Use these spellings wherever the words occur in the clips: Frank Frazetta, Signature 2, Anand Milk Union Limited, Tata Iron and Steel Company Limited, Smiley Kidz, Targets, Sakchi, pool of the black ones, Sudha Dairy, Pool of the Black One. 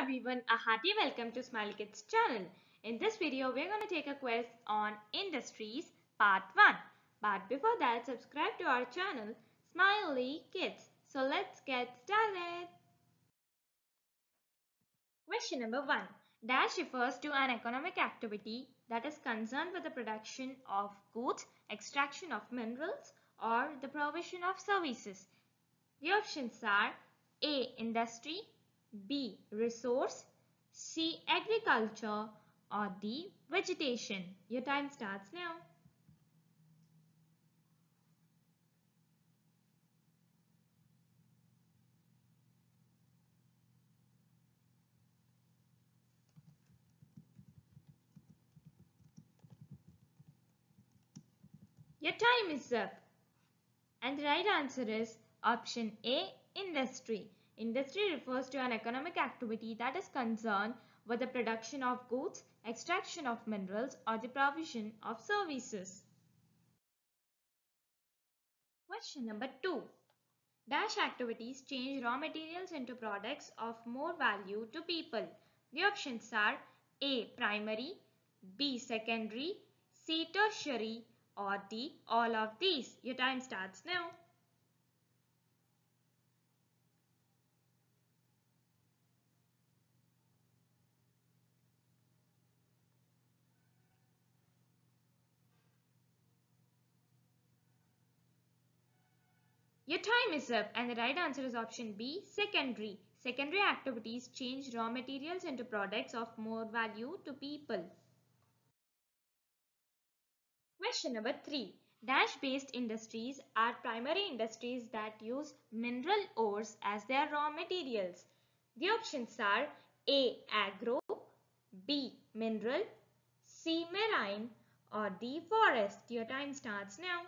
Hello everyone, a hearty welcome to Smiley Kids channel. In this video, we are going to take a quiz on Industries Part 1. But before that, subscribe to our channel Smiley Kids. So let's get started. Question number 1. Dash refers to an economic activity that is concerned with the production of goods, extraction of minerals, or the provision of services. The options are A. Industry, B. Resource, C. Agriculture, or D. Vegetation. Your time starts now. Your time is up. And the right answer is option A. Industry. Industry refers to an economic activity that is concerned with the production of goods, extraction of minerals, or the provision of services. Question number 2. Dash activities change raw materials into products of more value to people. The options are A. Primary, B. Secondary, C. Tertiary, or D. All of these. Your time starts now. Your time is up and the right answer is option B. Secondary. Secondary activities change raw materials into products of more value to people. Question number 3. Dash-based industries are primary industries that use mineral ores as their raw materials. The options are A. Agro, B. Mineral, C. Marine, or D. Forest. Your time starts now.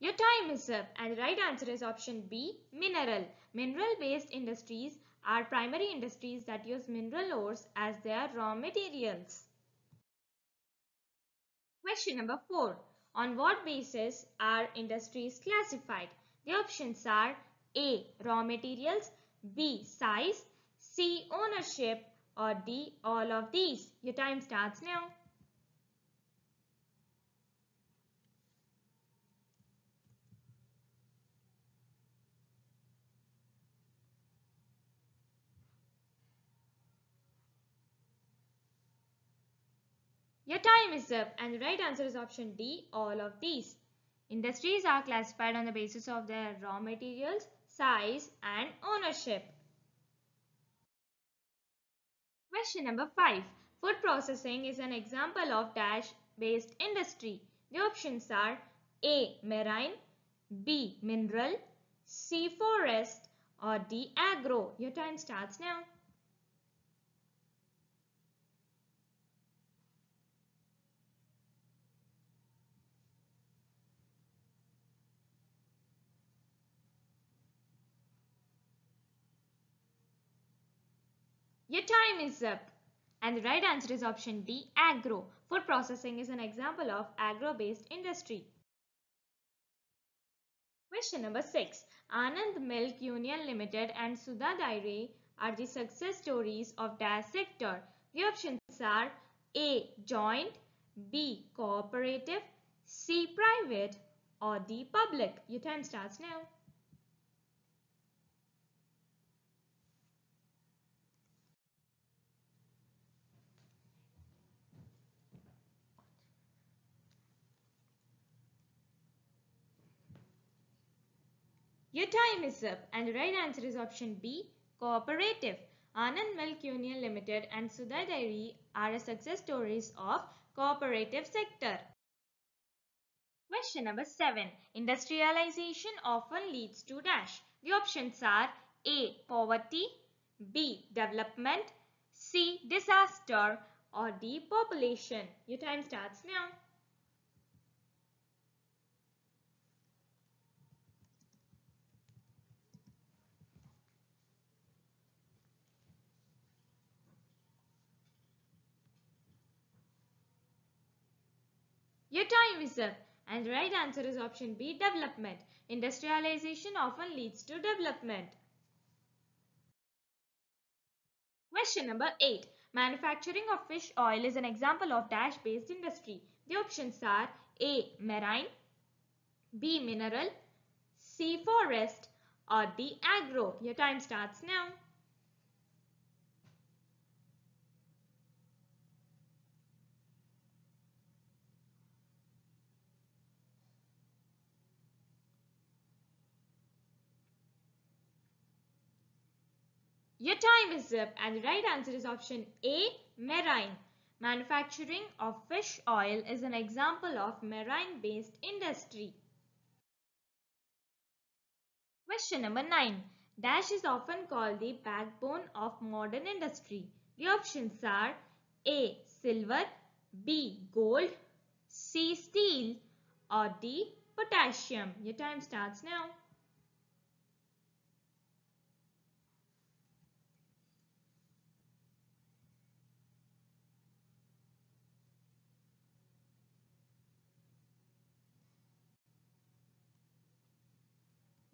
Your time is up and the right answer is option B. Mineral. Mineral-based industries are primary industries that use mineral ores as their raw materials. Question number 4. On what basis are industries classified? The options are A. Raw materials, B. Size, C. Ownership, or D. All of these. Your time starts now. Your time is up and the right answer is option D. All of these. Industries are classified on the basis of their raw materials, size and ownership. Question number 5. Food processing is an example of dash-based industry. The options are A. Marine, B. Mineral, C. Forest, or D. Agro. Your time starts now. Your time is up and the right answer is option D. Agro. Food processing is an example of agro-based industry. Question number 6. Anand Milk Union Limited and Sudha Dairy are the success stories of dash sector. The options are A. Joint, B. Cooperative, C. Private, or D. Public. Your time starts now. Your time is up and the right answer is option B. Cooperative. Anand Milk Union Limited and Sudha Dairy are success stories of cooperative sector. Question number 7. Industrialization often leads to dash. The options are A. Poverty, B. Development, C. Disaster, or D. Population. Your time starts now. Your time is up. And the right answer is option B, development. Industrialization often leads to development. Question number 8. Manufacturing of fish oil is an example of dash-based industry. The options are A. Marine, B. Mineral, C. Forest, or D. Agro. Your time starts now. Your time is up and the right answer is option A, marine. Manufacturing of fish oil is an example of marine-based industry. Question number 9. Dash is often called the backbone of modern industry. The options are A, silver, B, gold, C, steel, or D, potassium. Your time starts now.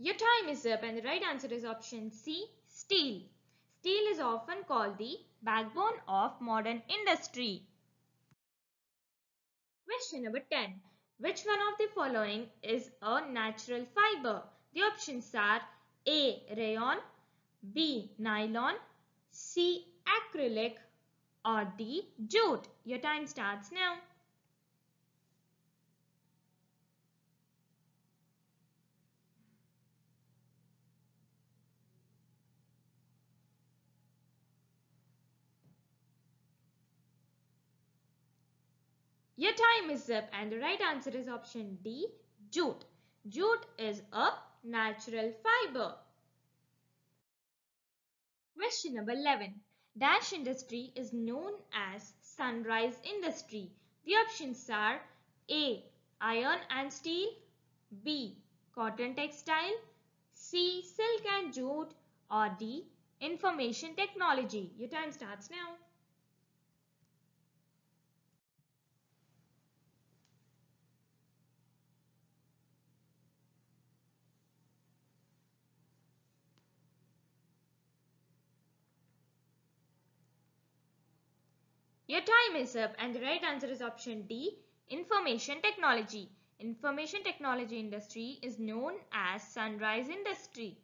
Your time is up and the right answer is option C, steel. Steel is often called the backbone of modern industry. Question number 10. Which one of the following is a natural fiber? The options are A, rayon, B, nylon, C, acrylic, or D, jute. Your time starts now. Your time is up and the right answer is option D, jute. Jute is a natural fiber. Question number 11. Dash industry is known as sunrise industry. The options are A, iron and steel, B, cotton textile, C, silk and jute, or D, information technology. Your time starts now. Your time is up and the right answer is option D, information technology. Information technology industry is known as sunrise industry.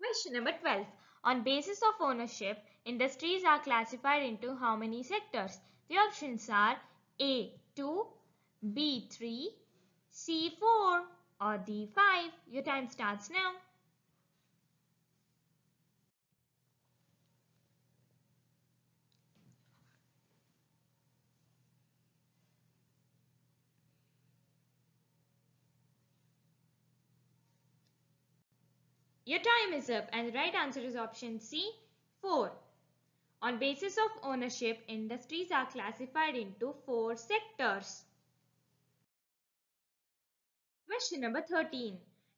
Question number 12. On basis of ownership, industries are classified into how many sectors? The options are A, 2, B, 3, C, 4, or D, 5. Your time starts now. Your time is up and the right answer is option C, 4. On basis of ownership, industries are classified into 4 sectors. Question number 13.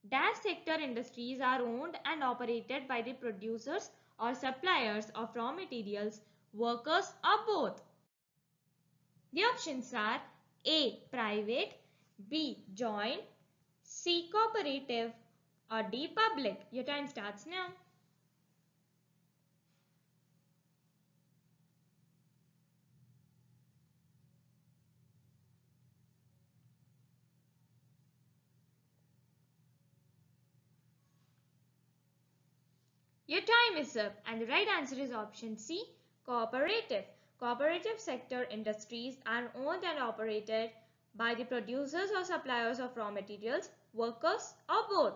Dash sector industries are owned and operated by the producers or suppliers of raw materials, workers or both. The options are A, private, B, joint, C, cooperative, or D, public. Your time starts now. Your time is up and the right answer is option C, cooperative. Cooperative sector industries are owned and operated by the producers or suppliers of raw materials, workers or both.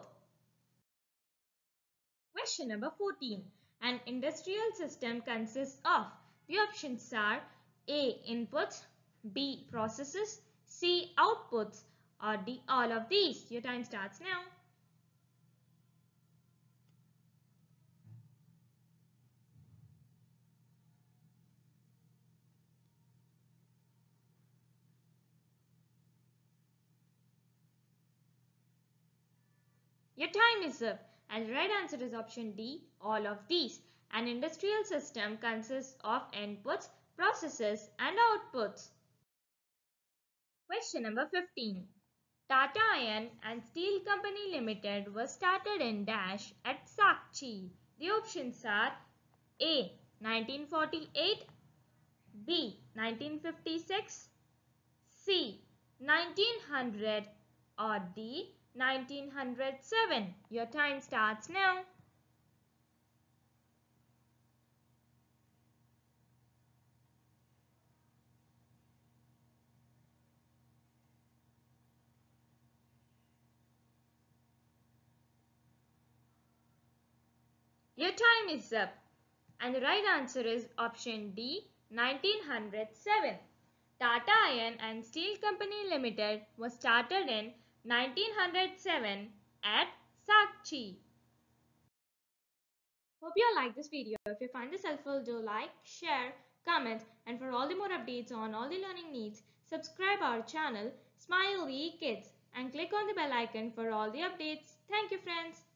Question number 14. An industrial system consists of the options are A, inputs, B, processes, C, outputs, or D, all of these. Your time starts now. Your time is up. And the right answer is option D, all of these. An industrial system consists of inputs, processes, and outputs. Question number 15. Tata Iron and Steel Company Limited was started in dash at Sakchi. The options are A. 1948, B. 1956, C. 1900 or D. 1907. Your time starts now. Your time is up and the right answer is option D, 1907. Tata Iron and Steel Company Limited was started in 1907 at Sakchi. Hope you all like this video. If you find this helpful, do like, share, comment, and for all the more updates on all the learning needs, subscribe our channel Smile Kids and click on the bell icon for all the updates. Thank you, friends.